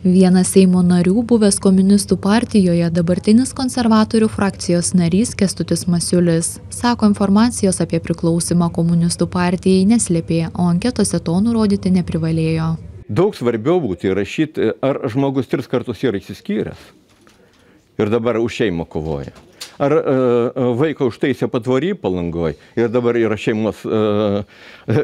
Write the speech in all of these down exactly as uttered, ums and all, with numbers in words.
Vienas Seimo narių, buvęs Komunistų partijoje, dabartinis konservatorių frakcijos narys Kęstutis Masiulis, sako, informacijos apie priklausimą Komunistų partijai neslėpė, o anketose to nurodyti neprivalėjo. Daug svarbiau būtų įrašyti, ar žmogus tris kartus yra išsiskyręs ir dabar už šeimą kovoja. Ar e, vaiką užtaisė patvorį Palangoj ir dabar yra šeimos e,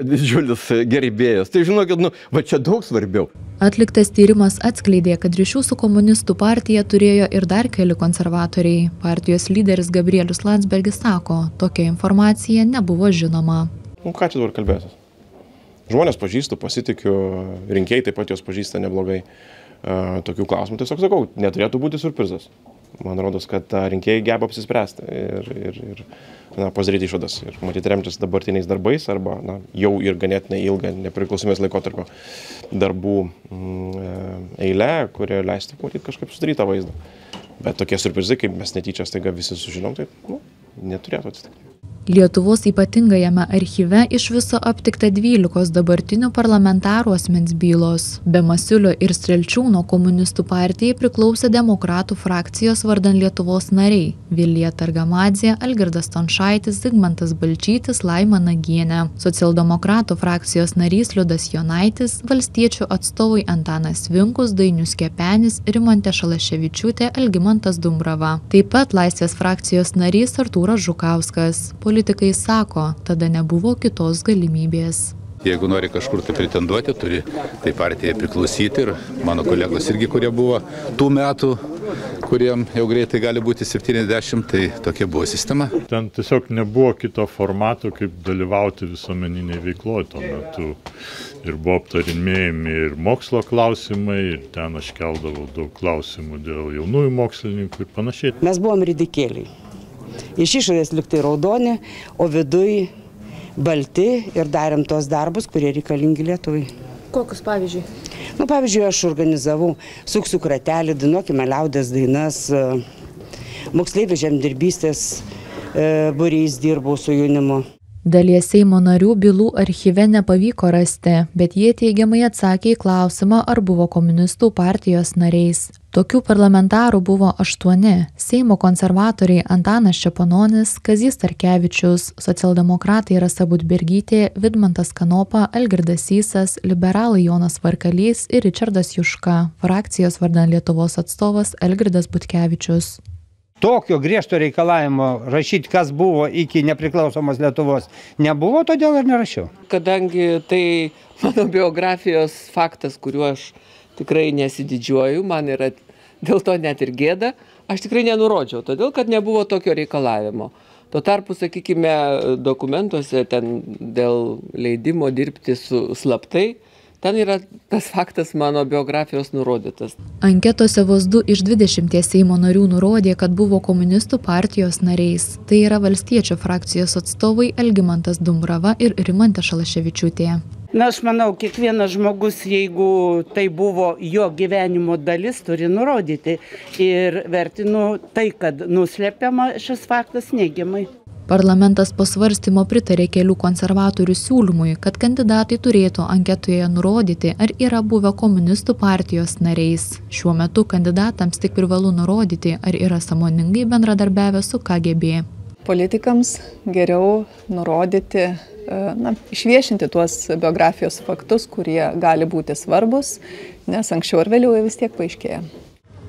didžiulis gerbėjas. Tai žinokit, nu, va čia daug svarbiau. Atliktas tyrimas atskleidė, kad ryšių su Komunistų partija turėjo ir dar keli konservatoriai. Partijos lyderis Gabrielius Landsbergis sako, tokia informacija nebuvo žinoma. Nu, ką čia dabar kalbėtis? Žmonės pažįstu, pasitikiu, rinkėjai taip pat jos pažįsta neblogai. E, tokių klausimų, tiesiog sakau, neturėtų būti surprizas. Man rodos, kad rinkėjai geba apsispręsti ir, ir, ir na, pasidaryti išvadas. Ir matyti remtis dabartiniais darbais arba na, jau ir ganėtinai ilgą nepriklausomės laikotarpio darbų mm, eilę, kurie leistų matyti kažkaip sudarytą vaizdą. Bet tokie surprizai, kaip mes netyčia staiga visi sužinom, tai nu, neturėtų atsitikti. Lietuvos ypatingajame archyve iš viso aptikta dvylikos dabartinių parlamentarų asmens bylos. Be Masiulio ir Strelčiūno Komunistų partijai priklausė demokratų frakcijos vardan Lietuvos nariai – Vilija Targamadzė, Algirdas Tonšaitis, Zygmantas Balčytis, Laimą Nagienę. Socialdemokratų frakcijos narys Liudas Jonaitis, valstiečių atstovai Antanas Vinkus, Dainius Kepenis, Rimantė Šalaševičiūtė, Algimantas Dumbrava. Taip pat Laisvės frakcijos narys Artūras Žukauskas. Politikai sako, tada nebuvo kitos galimybės. Jeigu nori kažkur tai pretenduoti, turi tai partijai priklausyti ir mano kolegos irgi, kurie buvo tų metų, kuriem jau greitai gali būti septyniasdešimt, tai tokia buvo sistema. Ten tiesiog nebuvo kito formato, kaip dalyvauti visuomeniniai veikloje tuo metu. Ir buvo aptarinėjami ir mokslo klausimai, ir ten aš keldavau daug klausimų dėl jaunųjų mokslininkų ir panašiai. Mes buvom ridikėliai. Iš išorės liktai raudoni, o viduj balti ir darėm tos darbus, kurie reikalingi Lietuvai. Kokius pavyzdžiui? Nu, pavyzdžiui, aš organizavau suksų kratelį, dainuokime liaudės dainas, moksleivių žemdirbystės būriais dirbau su jaunimu. Dalies Seimo narių bylų archyve nepavyko rasti, bet jie teigiamai atsakė į klausimą, ar buvo Komunistų partijos nariais. Tokių parlamentarų buvo aštuoni – Seimo konservatoriai Antanas Čeponis, Kazys Tarkevičius, socialdemokratai Rasa Budbirgytė, Vidmantas Kanopa, Algirdas Sysas, liberalai Jonas Varkalys ir Richardas Juška, frakcijos vardan Lietuvos atstovas Algirdas Butkevičius. Tokio griežto reikalavimo rašyti, kas buvo iki nepriklausomos Lietuvos, nebuvo, todėl ir nerašiau. Kadangi tai mano biografijos faktas, kuriuo aš tikrai nesididžiuoju, man yra dėl to net ir gėda, aš tikrai nenurodžiau, todėl kad nebuvo tokio reikalavimo. Tuo tarpu, sakykime, dokumentuose ten dėl leidimo dirbti su slaptai, ten yra tas faktas mano biografijos nurodytas. Anketose vos du iš dvidešimties Seimo narių nurodė, kad buvo Komunistų partijos nariais. Tai yra valstiečių frakcijos atstovai Elgimantas Dumbrava ir Rimantė Šalaševičiūtė. Na, aš manau, kiekvienas žmogus, jeigu tai buvo jo gyvenimo dalis, turi nurodyti. Ir vertinu tai, kad nuslepiama šis faktas neigiamai. Parlamentas po svarstymo pritarė kelių konservatorių siūlymui, kad kandidatai turėtų anketoje nurodyti, ar yra buvę Komunistų partijos nariais. Šiuo metu kandidatams tik privalu nurodyti, ar yra sąmoningai bendradarbiavę su K G B. Politikams geriau nurodyti, na, išviešinti tuos biografijos faktus, kurie gali būti svarbus, nes anksčiau ar vėliau vis tiek paaiškėja.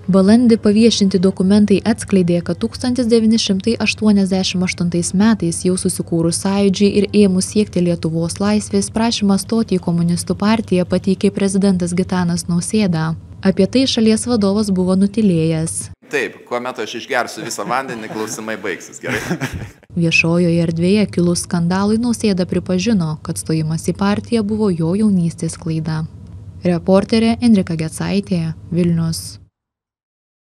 Balandį paviešinti dokumentai atskleidė, kad tūkstantis devyni šimtai aštuoniasdešimt aštuntais metais jau susikūrus sąjūdžiui ir ėmus siekti Lietuvos laisvės, prašymą stoti į Komunistų partiją pateikė prezidentas Gitanas Nausėda. Apie tai šalies vadovas buvo nutilėjęs. Taip, kuomet aš išgersiu visą vandenį, klausimai baigsis, gerai. Viešojoje erdvėje kilus skandalui Nausėda pripažino, kad stojimas į partiją buvo jo jaunystės klaida. Reporterė Endrika Gecaitė, Vilnius.